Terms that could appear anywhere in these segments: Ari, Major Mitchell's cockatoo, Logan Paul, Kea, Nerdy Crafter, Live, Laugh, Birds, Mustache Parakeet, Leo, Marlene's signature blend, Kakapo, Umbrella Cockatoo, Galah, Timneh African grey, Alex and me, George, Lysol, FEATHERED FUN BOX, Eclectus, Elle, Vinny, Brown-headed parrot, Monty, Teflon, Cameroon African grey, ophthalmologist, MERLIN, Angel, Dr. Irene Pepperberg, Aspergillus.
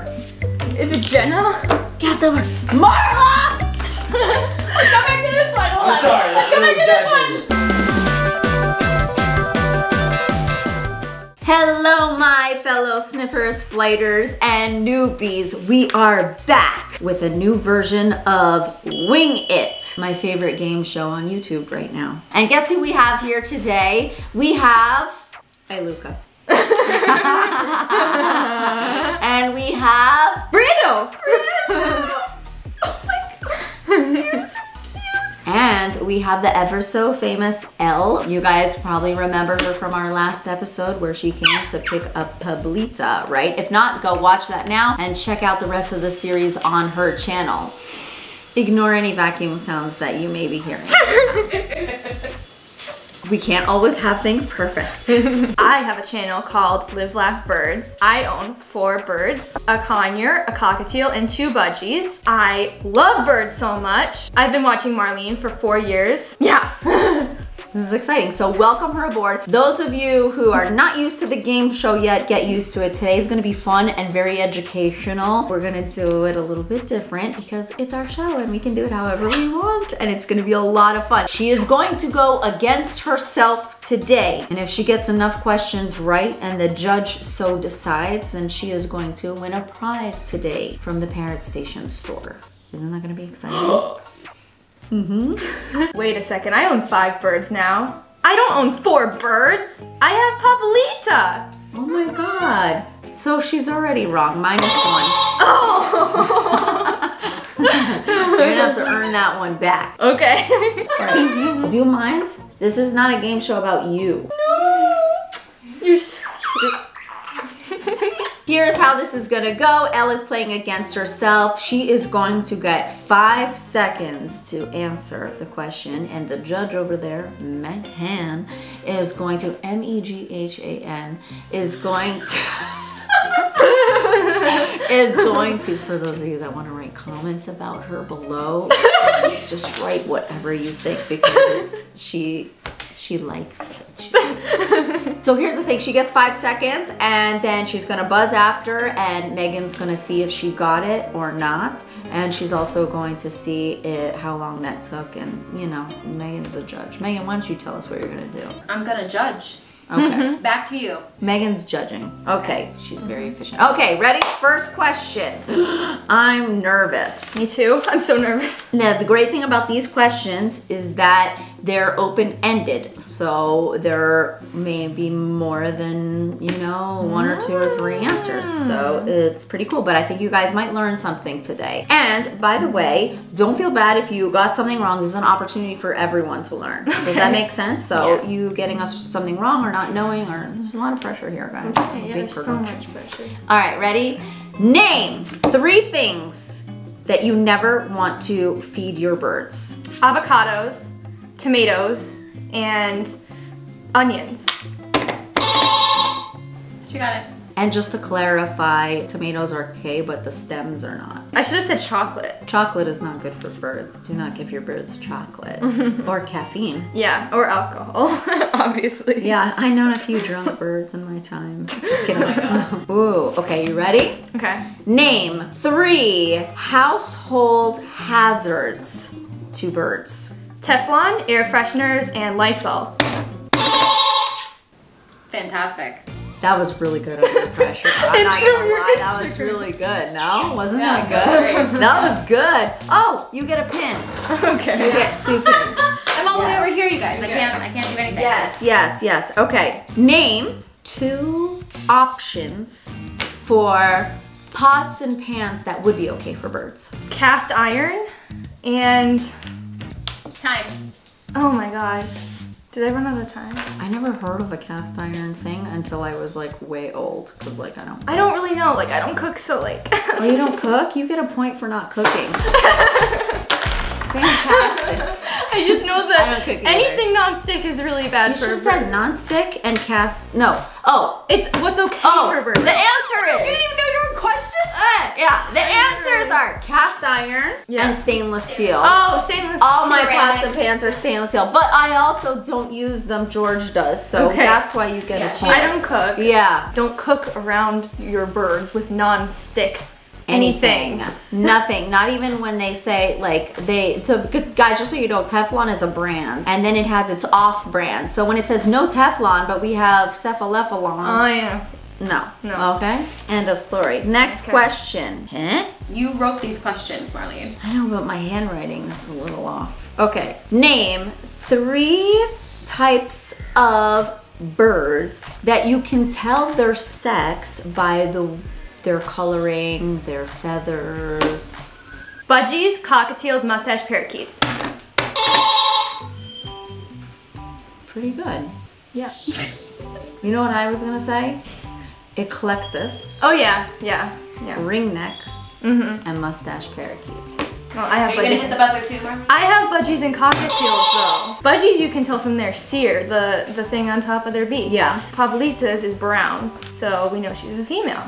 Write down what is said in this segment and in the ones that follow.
her. Is it Jenna? Get over. Marla! Let's go back to this one. Hold on. Sorry. Let's go back to this one. Hello, my fellow sniffers, flighters, and newbies. We are back with a new version of Wing It, my favorite game show on YouTube right now. And guess who we have here today? We have Iluka. And we have Brando. Oh my God, you're so cute. And we have the ever so famous Elle. You guys probably remember her from our last episode where she came to pick up Pablita, right? If not, go watch that now and check out the rest of the series on her channel. Ignore any vacuum sounds that you may be hearing. We can't always have things perfect. I have a channel called Live, Laugh, Birds. I own 4 birds, a conure, a cockatiel, and 2 budgies. I love birds so much. I've been watching Marlene for 4 years. Yeah. This is exciting, so welcome her aboard. Those of you who are not used to the game show yet, get used to it. Today is gonna be fun and very educational. We're gonna do it a little bit different because it's our show and we can do it however we want, and it's gonna be a lot of fun. She is going to go against herself today, and if she gets enough questions right and the judge so decides, then she is going to win a prize today from the Parrot Station store. Isn't that gonna be exciting? Wait a second, I own 5 birds now. I don't own 4 birds. I have Pablita. Oh my God. So she's already wrong, minus 1. Oh. You're gonna have to earn that one back. Okay. Right. Do you mind? This is not a game show about you. No. You're so cute. Here's how this is gonna go. Elle is playing against herself. She is going to get 5 seconds to answer the question, and the judge over there, Meghan, is going to, M-E-G-H-A-N, is going to, for those of you that wanna write comments about her below, just write whatever you think, because she likes it. So here's the thing, she gets 5 seconds and then she's gonna buzz after, and Meghan's gonna see if she got it or not. And she's also going to see how long that took, and you know, Meghan's the judge. Meghan, why don't you tell us what you're gonna do? I'm gonna judge. Okay. Back to you. Meghan's judging. Okay, she's very efficient. Okay, ready? First question. I'm nervous. Me too. I'm so nervous. Now, the great thing about these questions is that they're open-ended. So there may be more than, you know, 1 or 2 or 3 answers. So it's pretty cool, but I think you guys might learn something today. And by the way, don't feel bad if you got something wrong. This is an opportunity for everyone to learn. Does that make sense? So yeah. You getting us something wrong or not knowing, or there's a lot of pressure here, guys. Okay, yeah, there's so much pressure. All right, ready? Name 3 things that you never want to feed your birds. Avocados, tomatoes, and onions. She got it. And just to clarify, tomatoes are okay, but the stems are not. I should have said chocolate. Chocolate is not good for birds. Do not give your birds chocolate. Or caffeine. Yeah, or alcohol, obviously. Yeah, I know a few drunk birds in my time. Just kidding. Oh my Ooh, okay, you ready? Okay. Name 3 household hazards to birds. Teflon, air fresheners, and Lysol. Fantastic. That was really good under pressure. I'm not gonna lie, that was really good. No? Wasn't that good? That was good. Oh, you get a pin. Okay. You get 2 pins. I'm all the way over here, you guys. I can't do anything. Yes, yes, yes. Okay. Name 2 options for pots and pans that would be okay for birds. Cast iron and time. Oh my God. Did I run out of time? I never heard of a cast iron thing until I was like way old, because like I don't really know, like I don't cook, so like. Oh, you don't cook? You get a point for not cooking. Fantastic. I just know that anything non-stick is really bad for birds. You should have said non-stick and cast, no. Oh. It's what's okay for birds. The answer is. You didn't even know your question? Yeah, the answers are cast iron and stainless steel. Oh, stainless steel. All my pots and pans are stainless steel, but I also don't use them. George does, so that's why you get a point. I don't cook. Yeah. Don't cook around your birds with non-stick anything. Nothing. Not even when they say, like, guys, just so you know, Teflon is a brand, and then it has its off brand. So when it says no Teflon, but we have Cephalephalon. Oh, yeah. No. No. Okay. End of story. Next question. Huh? You wrote these questions, Marlene. I know, but my handwriting is a little off. Okay. Name 3 types of birds that you can tell their sex by their coloring, their feathers. Budgies, cockatiels, mustache parakeets. Pretty good. Yeah. You know what I was gonna say? Eclectus. Oh yeah, Ring neck and mustache parakeets. Well, I have. Are you gonna hit the buzzer too, Marlene? I have budgies and cockatiels though. Budgies you can tell from their cere, the thing on top of their beak. Yeah. Pablita's is brown, so we know she's a female.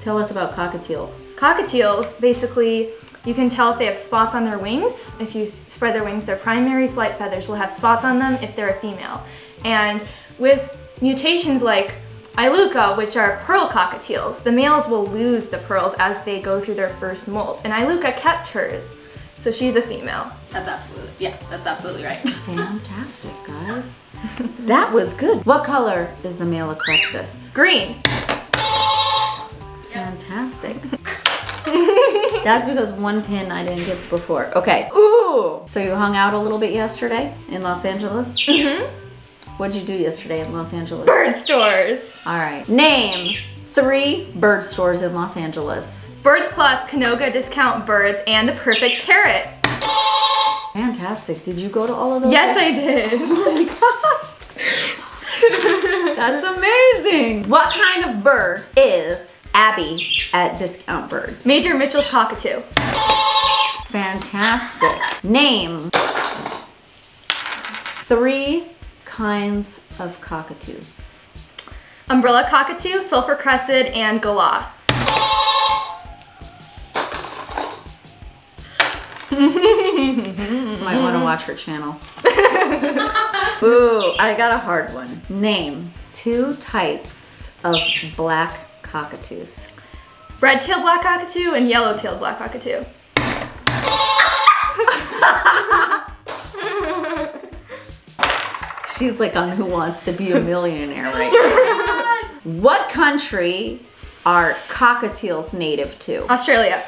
Tell us about cockatiels. Cockatiels, basically, you can tell if they have spots on their wings. If you spread their wings, their primary flight feathers will have spots on them if they're a female. And with mutations like Iluka, which are pearl cockatiels, the males will lose the pearls as they go through their first molt. And Iluka kept hers, so she's a female. That's absolutely, that's absolutely right. Fantastic, guys. That was good. What color is the male Eclectus? Green. Fantastic. That's because one pin I didn't get before. Okay. Ooh. So you hung out a little bit yesterday in Los Angeles? What'd you do yesterday in Los Angeles? Bird stores. All right. Name 3 bird stores in Los Angeles. Birds Plus, Canoga Discount Birds, and the Perfect Carrot. Fantastic. Did you go to all of those? Yes, I did. Oh my God. That's amazing. What kind of bird is Abby at Discount Birds? Major Mitchell's cockatoo. Fantastic. Name 3 kinds of cockatoos. Umbrella cockatoo, sulfur crested, and galah. You might want to watch her channel. Ooh, I got a hard one. Name 2 types of black cockatoos. Red-tailed black cockatoo and yellow-tailed black cockatoo. She's like on Who Wants to Be a Millionaire right now. What country are cockatiels native to? Australia.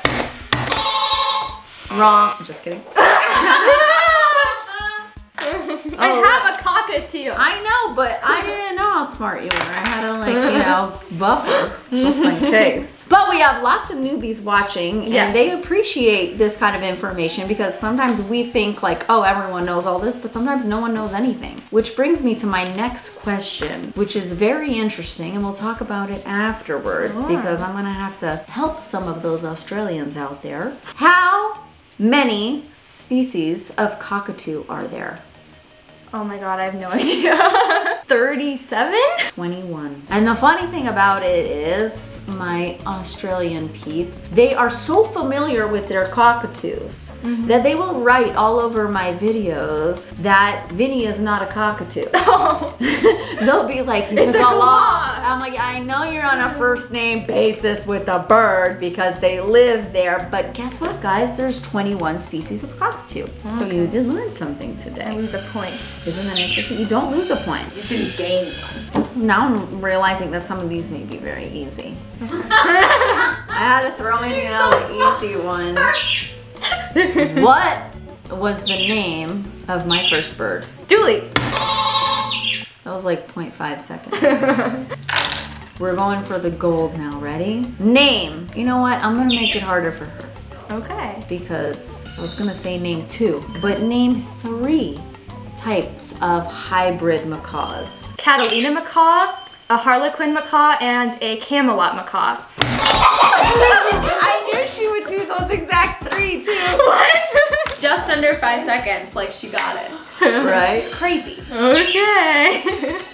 Wrong. I'm just kidding. I have a cockatiel. I know, but I didn't know how smart you were. I had to, like, you know, buffer just my face. But we have lots of newbies watching, and they appreciate this kind of information because sometimes we think, like, oh, everyone knows all this, but sometimes no one knows anything. Which brings me to my next question, which is very interesting, and we'll talk about it afterwards because I'm gonna have to help some of those Australians out there. How many species of cockatoo are there? Oh my God, I have no idea. 37? 21. And the funny thing about it is, my Australian peeps, they are so familiar with their cockatoos that they will write all over my videos that Vinny is not a cockatoo. Oh. They'll be like, it's a galah. I'm like, I know you're on a first name basis with the bird because they live there, but guess what, guys? There's 21 species of cockatoo. Okay. So you did learn something today. I lose a point. Isn't that interesting? You don't lose a point. You just didn't gain one. Now I'm realizing that some of these may be very easy. I had to throw in the easy ones. What was the name of my first bird? Dooley. That was like 0.5 seconds. We're going for the gold now. Ready? Name. You know what? I'm gonna make it harder for her. Okay. Because I was gonna say name 2, but name 3 types of hybrid macaws. Catalina macaw, a Harlequin macaw, and a Camelot macaw. I knew she would do those exact 3 too. What? Just under 5 seconds, like she got it. Right? It's crazy. Okay.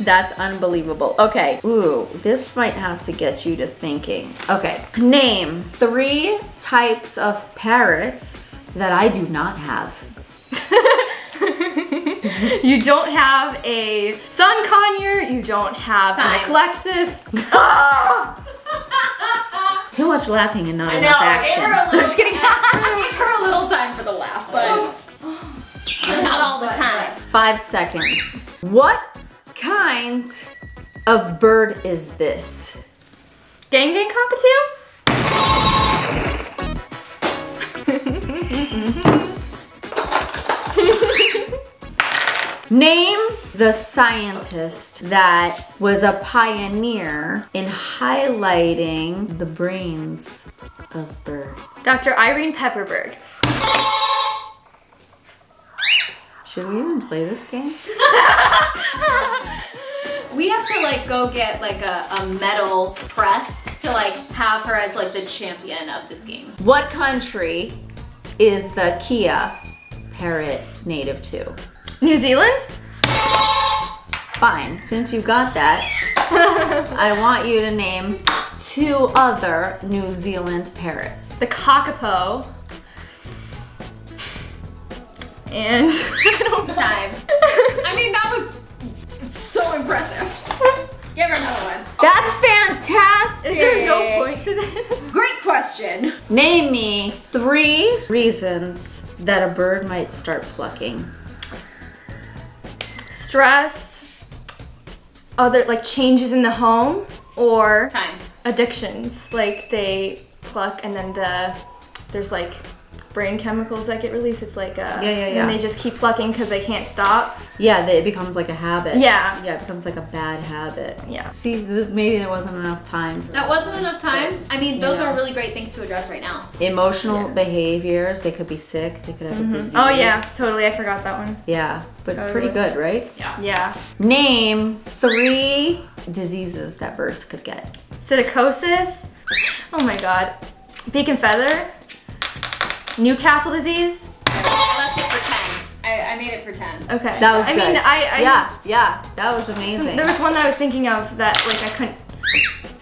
That's unbelievable. Okay. Ooh, this might have to get you to thinking. Okay. Name 3 types of parrots that I do not have. You don't have a sun conure, you don't have an Eclectus. Too much laughing and not enough action. I know, just kidding. Gave her a little time for the laugh, but not all the time. 5 seconds. What kind of bird is this? Gang gang cockatoo? Name the scientist that was a pioneer in highlighting the brains of birds. Dr. Irene Pepperberg. Should we even play this game? We have to like go get like a medal press to like have her as like the champion of this game. What country is the Kea parrot native to? New Zealand? Fine, since you got that, I want you to name 2 other New Zealand parrots. The kakapo. And I don't know. Time. I mean, that was so impressive. Give her another one. That's fantastic. Is there no point to this? Great question. Name me 3 reasons that a bird might start plucking. Stress, other like changes in the home, or time. Addictions. Like they pluck and then there's like brain chemicals that get released. It's like and they just keep plucking because they can't stop. Yeah, it becomes like a habit. Yeah. Yeah, it becomes like a bad habit. Yeah. See, maybe there wasn't enough time. But, I mean, those are really great things to address right now. Emotional behaviors. They could be sick. They could have a disease. Oh yeah, totally. I forgot that one. Yeah, but pretty good, right? Yeah. Yeah. Name 3 diseases that birds could get. Psittacosis. Oh my God. Beak and feather. Newcastle disease? I left it for 10. I made it for 10. Okay. That was good. I mean, I that was amazing. There was one that I was thinking of that like I couldn't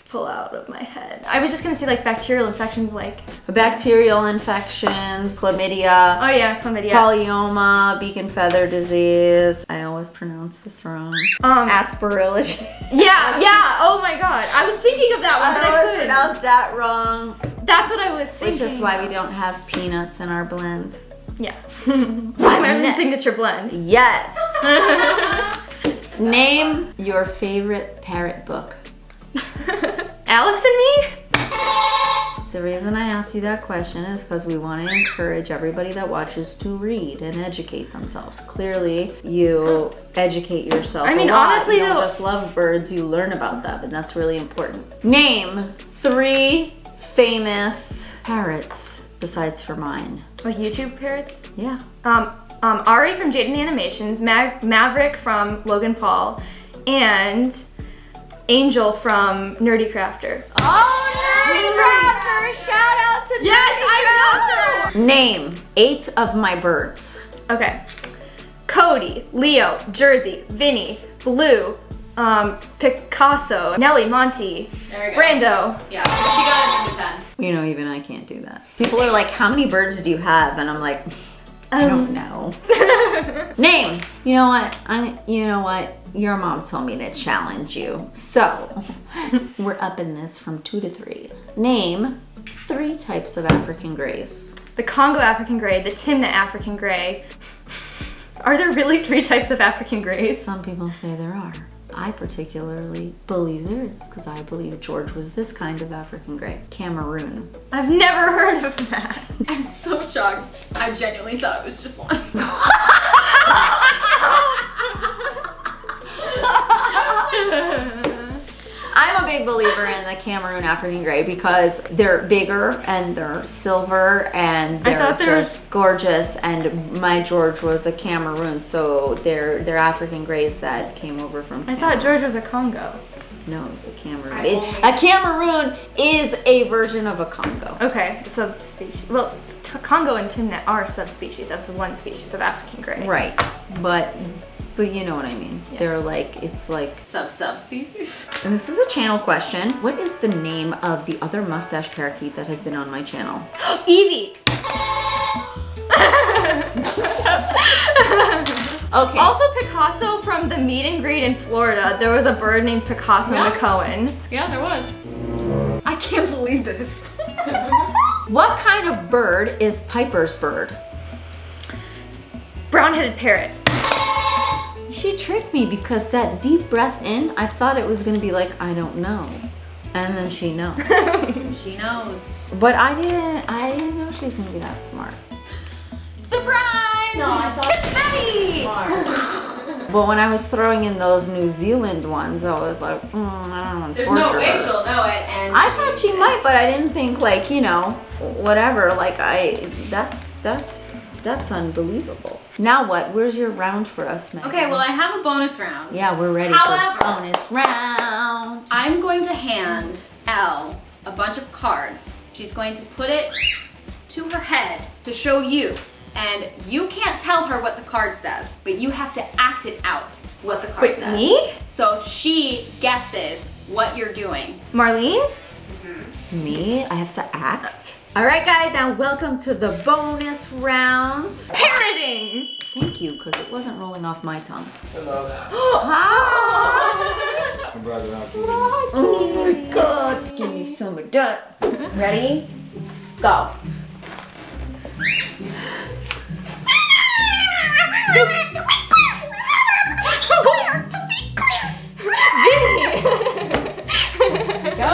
pull out of my head. I was just gonna say like bacterial infections, like. Bacterial infections, chlamydia. Oh yeah, chlamydia. Polyoma, beak and feather disease. I always pronounce this wrong. Aspergillus. Yeah, yeah, oh my God. I was thinking of that one, but I couldn't. I always pronounce that wrong. That's what I was thinking. Which is why we don't have peanuts in our blend. Yeah. My signature blend. Yes. Name your favorite parrot book. Alex and Me? The reason I asked you that question is because we want to encourage everybody that watches to read and educate themselves. Clearly, you educate yourself. I mean, honestly, you don't just love birds, you learn about them, and that's really important. Name 3 famous parrots besides for mine. Like YouTube parrots? Yeah. Ari from Jaden Animations, Maverick from Logan Paul, and Angel from Nerdy Crafter. Oh, Nerdy Crafter! Shout out to Nerdy Crafter! Yes, I know! Name 8 of my birds. Okay. Cody, Leo, Jersey, Vinny, Blue, Picasso, Nelly, Monty, Brando. Yeah, she got it in 10. You know, even I can't do that. People are like, how many birds do you have? And I'm like, I don't know. Name. You know what? Your mom told me to challenge you. So, we're upping this from 2 to 3. Name 3 types of African greys. The Congo African grey, the Timneh African grey. Are there really 3 types of African greys? Some people say there are. I particularly believe there is, because I believe George was this kind of African grey. Cameroon. I've never heard of that. I'm so shocked. I genuinely thought it was just one. I'm a big believer in the Cameroon African grey because they're bigger and they're silver and they're just gorgeous. And my George was a Cameroon, so they're African greys that came over from Cameroon. I thought George was a Congo. No, it's a Cameroon. A Cameroon is a version of a Congo. Okay, subspecies. Well, Congo and Timneh are subspecies of the one species of African grey. Right, but you know what I mean. Yeah. They're like, it's like subspecies. And this is a channel question. What is the name of the other mustache parakeet that has been on my channel? Evie. Okay. Also Picasso from the meet and greet in Florida. There was a bird named Picasso McCohen. Yeah, there was. I can't believe this. What kind of bird is Piper's bird? Brown-headed parrot. She tricked me because that deep breath in, I thought it was gonna be like, I don't know. And then she knows. She knows. But I didn't know she was gonna be that smart. Surprise! No, I thought confetti! Smart. But when I was throwing in those New Zealand ones, I was like, I don't want to torture her. There's no way she'll know it. And I thought she might, but I didn't think like, you know, whatever. Like that's unbelievable. Now what? Where's your round for us, Meghan? Okay, well I have a bonus round. Yeah, we're ready. However, for bonus round. I'm going to hand Elle a bunch of cards. She's going to put it to her head to show you. And you can't tell her what the card says, but you have to act it out what the card says. Wait, me? So she guesses what you're doing. Marlene? Mm-hmm. Me? I have to act? All right, guys, now welcome to the bonus round. Parroting! Thank you, because it wasn't rolling off my tongue. Hello. Hi! My brother, oh my God, give me some of that. Ready? Go. Vinny! Go.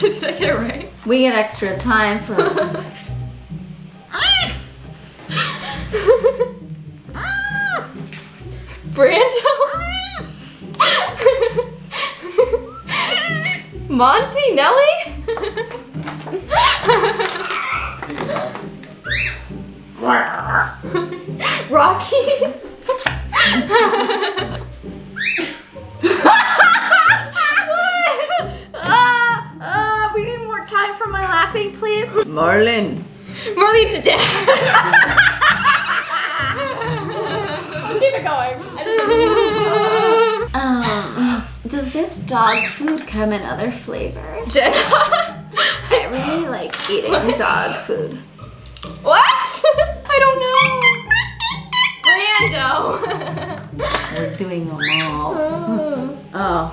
Did I get it right? We get extra time for this. Brando? Monty? Nelly? Rocky? Time for my laughing, please. Marlene. Marlene's dead. Keep it going. Does this dog food come in other flavors? Jenna. I really like eating dog food. What? I don't know. Brando. We're doing them all. Oh.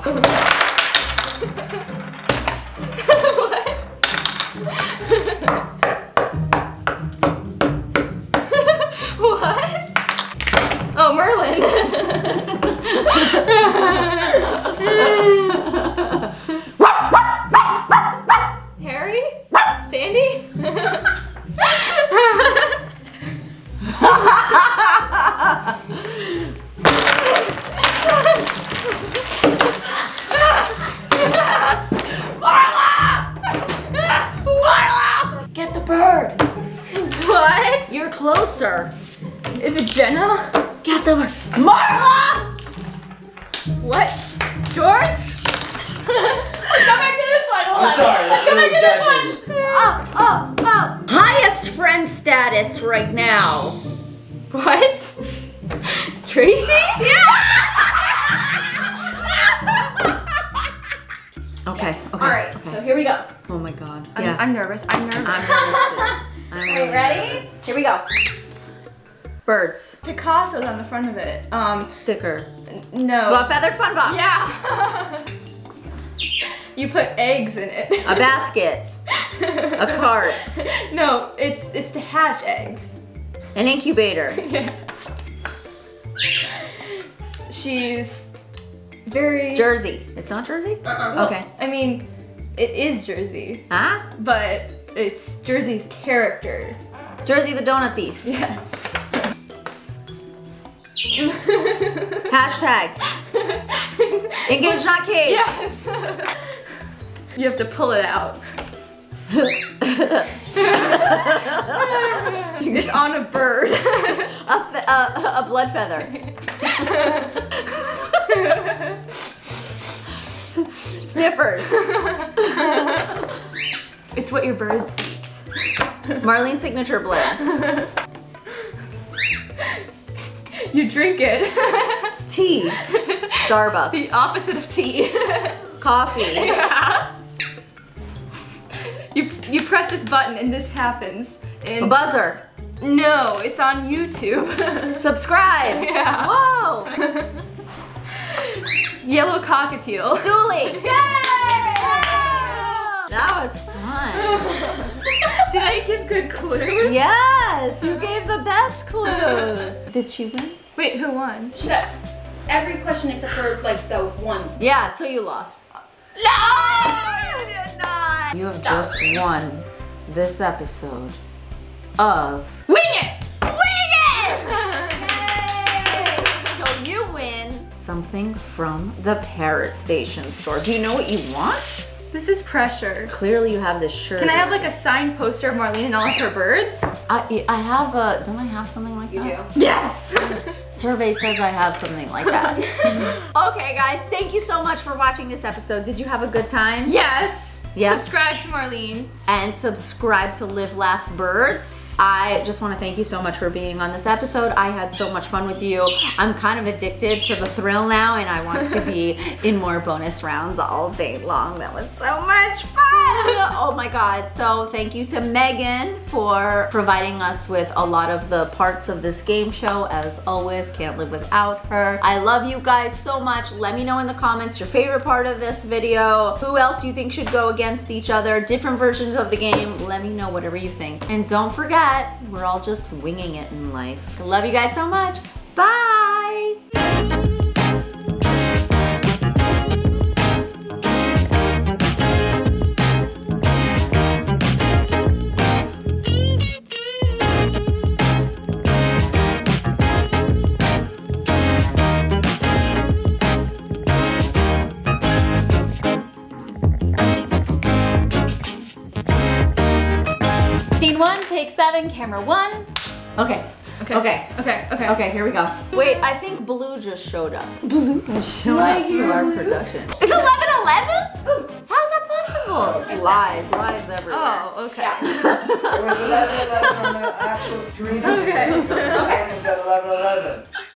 What? Oh, Merlin. Harry? Sandy? Get the bird! What? You're closer. Is it Jenna? Get the bird. Marla! What? George? Let's go back to this one. I'm sorry. Let's go back to this one. Oh. Highest friend status right now. What? Tracy? Yeah. Okay. All right. Okay. So here we go. Oh my God. Yeah. I'm nervous. I'm nervous too. Are you ready? Nervous. Here we go. Birds. Picasso's on the front of it. Sticker. No. Well, feathered fun box. Yeah. You put eggs in it. A basket. A cart. No, it's to hatch eggs. An incubator. Yeah. She's very... Jersey. It's not Jersey? Uh-uh. Okay. I mean, it is Jersey. Huh? But it's Jersey's character. Jersey the donut thief. Yes. Hashtag. Engage, not cage. Yes. You have to pull it out. It's on a bird. A blood feather. Sniffers. It's what your birds eat. Marlene's signature blend. You drink it. Tea. Starbucks. The opposite of tea. Coffee. Yeah. You press this button and this happens. And a buzzer. No, it's on YouTube. Subscribe. Yeah. Whoa. Yellow cockatiel. Dooley. Yay! That was fun. Did I give good clues? Yes, you gave the best clues. Did she win? Wait, who won? She got every question except for like the one. Yeah, so you lost. No, you did not. You have just won this episode of Wing It! Wing It! So you win something from the Parrot Station store. Do you know what you want? This is pressure. Clearly you have this shirt. Can I have like a signed poster of Marlene and all of her birds? I have a, don't I have something like that? You do? Yes! Survey says I have something like that. Okay guys, thank you so much for watching this episode. Did you have a good time? Yes! Yes. Subscribe to Marlene. And subscribe to Live, Laugh, Birds. I just want to thank you so much for being on this episode. I had so much fun with you. I'm kind of addicted to the thrill now, and I want to be in more bonus rounds all day long. That was so much fun. Oh my God. So thank you to Meghan for providing us with a lot of the parts of this game show. As always, can't live without her. I love you guys so much. Let me know in the comments your favorite part of this video. Who else you think should go against each other, different versions of the game. Let me know whatever you think. And don't forget, we're all just winging it in life. I love you guys so much. Bye! Scene one, take seven, camera one. Okay, here we go. Wait, I think Blue just showed up. Blue just showed up to our production. It's 11:11? Ooh, how's that possible? Exactly. Lies everywhere. Oh, okay. Yeah. It was 11:11 on the actual screen. Okay.